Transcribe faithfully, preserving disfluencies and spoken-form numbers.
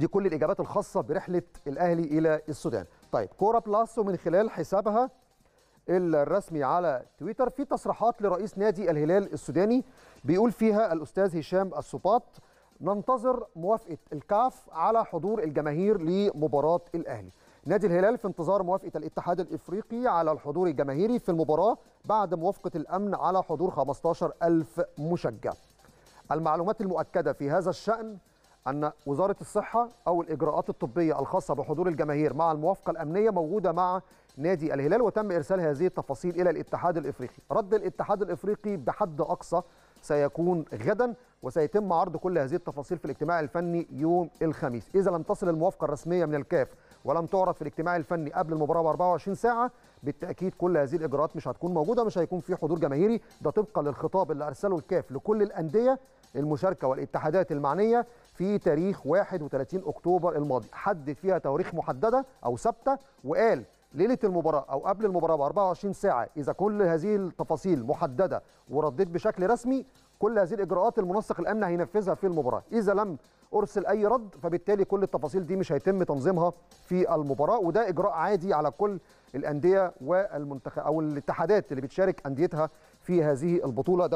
دي كل الإجابات الخاصة برحلة الأهلي إلى السودان. طيب كوره بلاسو من خلال حسابها الرسمي على تويتر في تصريحات لرئيس نادي الهلال السوداني بيقول فيها الأستاذ هشام السباط: ننتظر موافقة الكاف على حضور الجماهير لمباراة الأهلي. نادي الهلال في انتظار موافقة الاتحاد الافريقي على الحضور الجماهيري في المباراة بعد موافقة الأمن على حضور خمستاشر ألف مشجع. المعلومات المؤكدة في هذا الشأن أن وزارة الصحة أو الإجراءات الطبية الخاصة بحضور الجماهير مع الموافقة الأمنية موجودة مع نادي الهلال، وتم إرسال هذه التفاصيل إلى الاتحاد الإفريقي. رد الاتحاد الإفريقي بحد أقصى سيكون غدا، وسيتم عرض كل هذه التفاصيل في الاجتماع الفني يوم الخميس. إذا لم تصل الموافقة الرسمية من الكاف ولم تعرض في الاجتماع الفني قبل المباراة ب أربعة وعشرين ساعة، بالتأكيد كل هذه الإجراءات مش هتكون موجودة، مش هيكون في حضور جماهيري. ده طبقا للخطاب اللي أرسله الكاف لكل الأندية المشاركة والاتحادات المعنية في تاريخ واحد وتلاتين أكتوبر الماضي، حدد فيها تواريخ محددة أو ثابتة، وقال ليلة المباراة أو قبل المباراة ب أربعة وعشرين ساعة إذا كل هذه التفاصيل محددة وردت بشكل رسمي، كل هذه الإجراءات المنسق الأمن هينفذها في المباراة. إذا لم أرسل أي رد فبالتالي كل التفاصيل دي مش هيتم تنظيمها في المباراة، وده إجراء عادي على كل الأندية والمنتخب أو الاتحادات اللي بتشارك أنديتها في هذه البطولة.